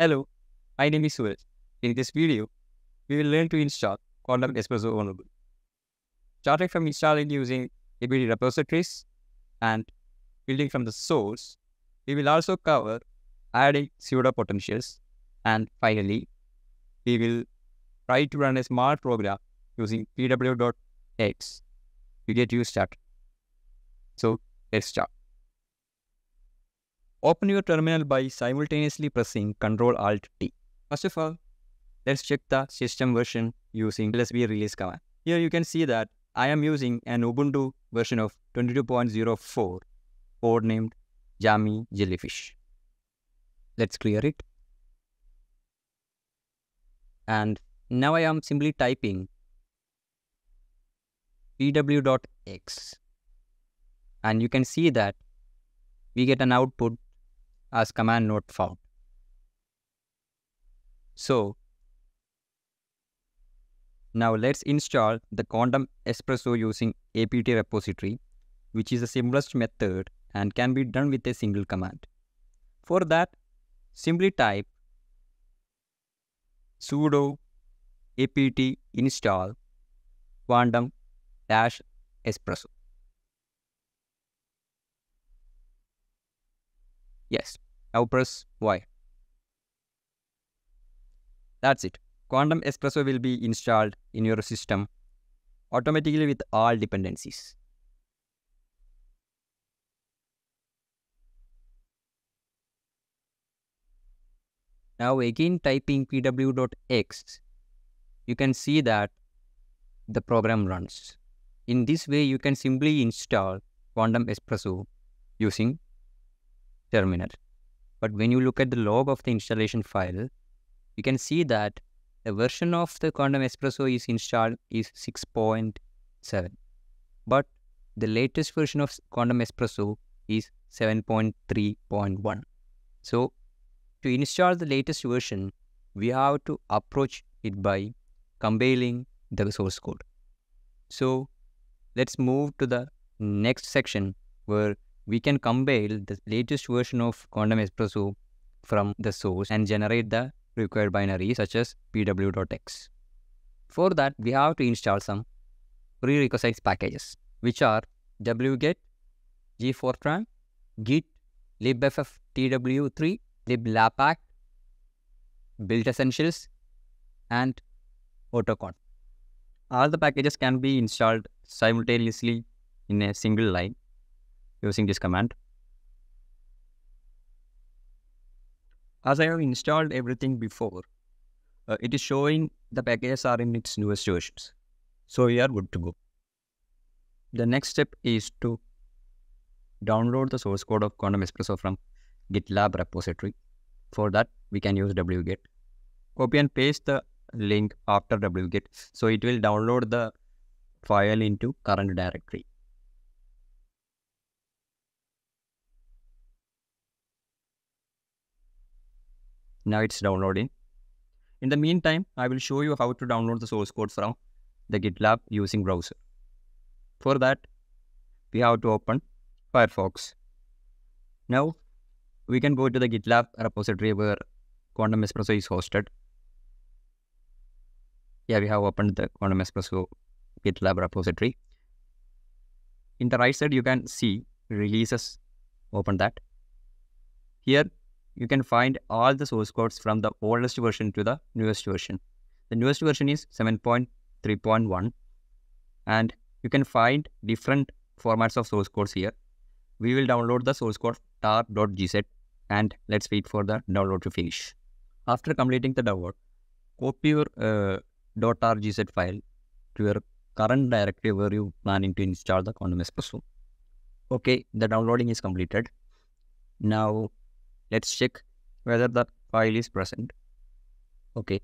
Hello, my name is Sooraj. In this video, we will learn to install Quantum Espresso on Ubuntu. Starting from installing using APT repositories and building from the source, we will also cover adding pseudo potentials, and finally, we will try to run a small program using pw.x to get you started. So let's start. Open your terminal by simultaneously pressing Ctrl-Alt-T. First of all, let's check the system version using LSB release command. Here you can see that I am using an Ubuntu version of 22.04, port named Jammy Jellyfish. Let's clear it. And now I am simply typing pw.x. And you can see that we get an output as command not found. So now let's install the Quantum Espresso using APT repository, which is the simplest method and can be done with a single command. For that, simply type sudo apt install quantum-espresso. Yes, now press Y. That's it. Quantum Espresso will be installed in your system automatically with all dependencies. Now again typing pw.x, you can see that the program runs. In this way, you can simply install Quantum Espresso using terminal. But when you look at the log of the installation file, you can see that the version of the Quantum Espresso is installed is 6.7. But the latest version of Quantum Espresso is 7.3.1. So to install the latest version, we have to approach it by compiling the source code. So let's move to the next section where we can compile the latest version of Quantum Espresso from the source and generate the required binary such as pw.x. For that, we have to install some prerequisites packages, which are wget, gfortran, git, libfftw3, liblapack, build essentials, and autoconf. All the packages can be installed simultaneously in a single line using this command. As I have installed everything before, it is showing the packages are in its newest versions. So we are good to go. The next step is to download the source code of Quantum Espresso from GitLab repository. For that, we can use wget. Copy and paste the link after wget, so it will download the file into current directory. Now it's downloading. In the meantime, I will show you how to download the source code from the GitLab using browser. For that, we have to open Firefox. Now we can go to the GitLab repository where Quantum Espresso is hosted. Yeah, we have opened the Quantum Espresso GitLab repository. In the right side, you can see releases. Open that. Here, you can find all the source codes from the oldest version to the newest version. The newest version is 7.3.1, and you can find different formats of source codes here. We will download the source code tar.gz, and let's wait for the download to finish. After completing the download, copy your .tar.gz file to your current directory where you are planning to install the Quantum Espresso. Okay, the downloading is completed. Now let's check whether the file is present. Okay.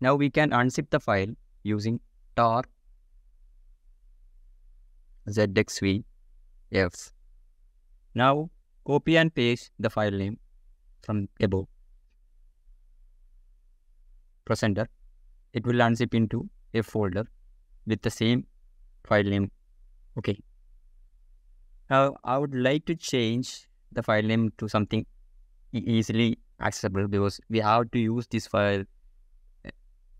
Now we can unzip the file using tar zxvf. Now copy and paste the file name from above. Press enter. It will unzip into a folder with the same file name. Okay. Now I would like to change the file name to something easily accessible, because we have to use this file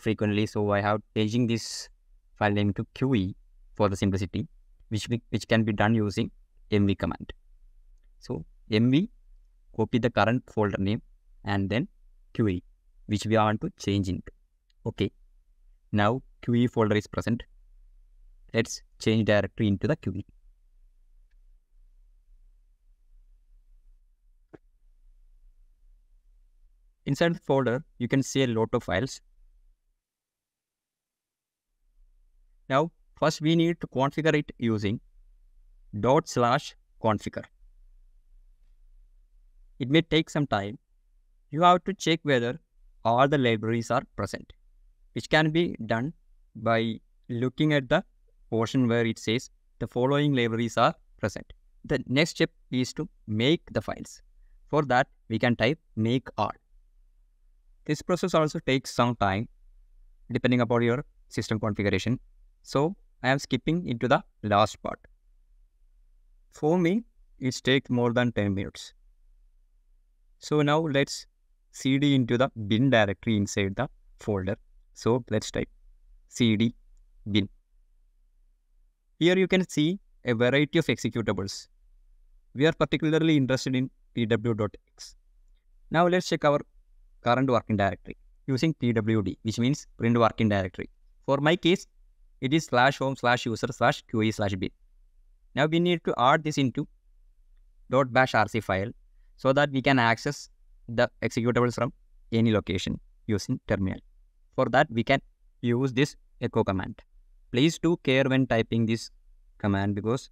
frequently. So I have changing this file name to QE for the simplicity, which can be done using mv command. So mv, copy the current folder name and then QE, which we want to change into. Okay. Now QE folder is present. Let's change directory into the QE. Inside the folder, you can see a lot of files. Now, first we need to configure it using /configure. It may take some time. You have to check whether all the libraries are present, which can be done by looking at the portion where it says the following libraries are present. The next step is to make the files. For that, we can type make all. This process also takes some time, depending upon your system configuration. So I am skipping into the last part. For me, it takes more than 10 minutes. So now let's cd into the bin directory inside the folder. So let's type cd bin. Here you can see a variety of executables. We are particularly interested in pw.x. Now let's check our current working directory using pwd, which means print working directory. For my case, it is /home/user/QE/bin. Now we need to add this into .bashrc file so that we can access the executables from any location using terminal. For that, we can use this echo command. Please do care when typing this command, because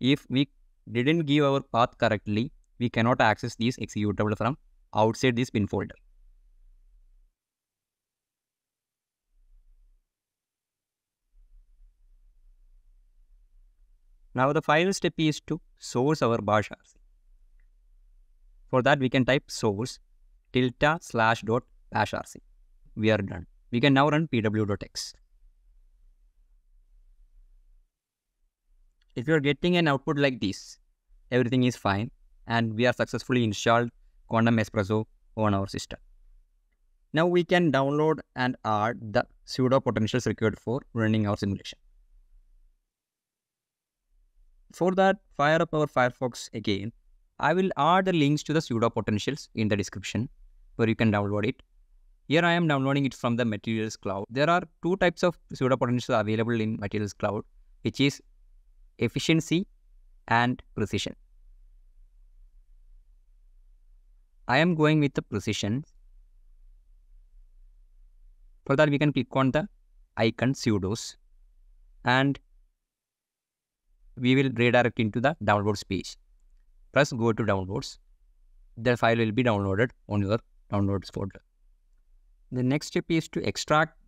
if we didn't give our path correctly, we cannot access these executables from outside this bin folder. Now the final step is to source our bashrc. For that, we can type source /.bashrc. We are done. We can now run pw.x. If you are getting an output like this, everything is fine, and we are successfully installed Quantum Espresso on our system. Now we can download and add the pseudo potentials required for running our simulation. For that, fire up our Firefox again. I will add the links to the pseudo potentials in the description where you can download it. Here I am downloading it from the Materials Cloud. There are two types of pseudo potentials available in Materials Cloud, which is efficiency and precision. I am going with the precision. For that, we can click on the icon pseudos and we will redirect into the downloads page. Press go to downloads. The file will be downloaded on your downloads folder. The next step is to extract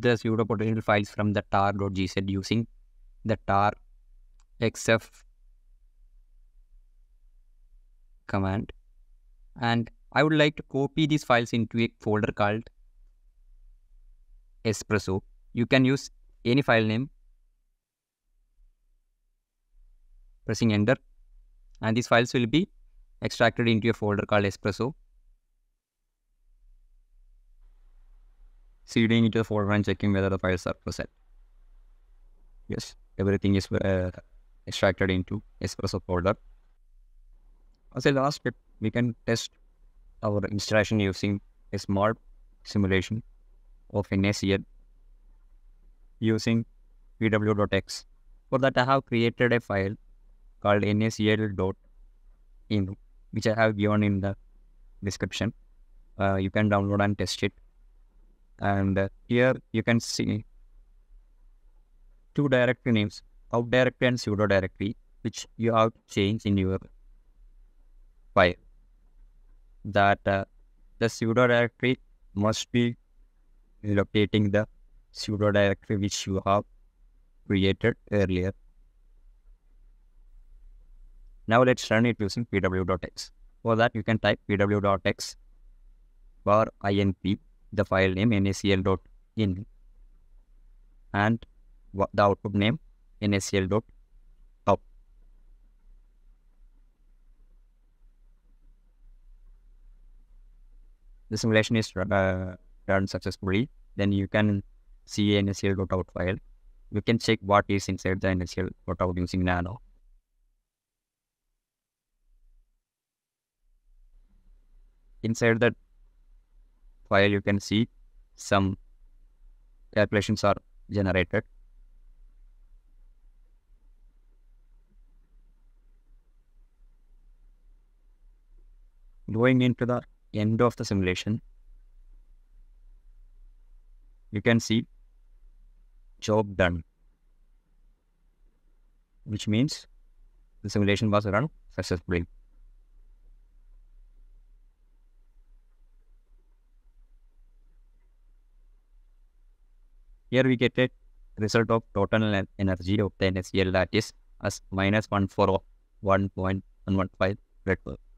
the pseudo potential files from the tar.gz using the tar xf command. And I would like to copy these files into a folder called Espresso. You can use any file name. Pressing enter, and these files will be extracted into a folder called Espresso. Cding into the folder and checking whether the files are present. Yes, everything is extracted into Espresso folder. As a last step, we can test our installation using a small simulation of NaCl using pw.x. For that, I have created a file called NaCl.env, which I have given in the description. You can download and test it. And here you can see two directory names, out directory and pseudo directory, which you have to change in your file. That the pseudo directory must be locating the pseudo directory which you have created earlier. Now let's run it using pw.x. For that, you can type pw.x /inp, the file name nacl.env, and the output name nacl.out. the simulation is done successfully, then you can see a NaCl.out file. You can check what is inside the NaCl.out using nano. Inside that file, you can see some calculations are generated. Going into the end of the simulation, you can see job done, which means the simulation was run successfully. Here we get a result of total energy of the NaCl, that is as minus 141.115 Red Bull.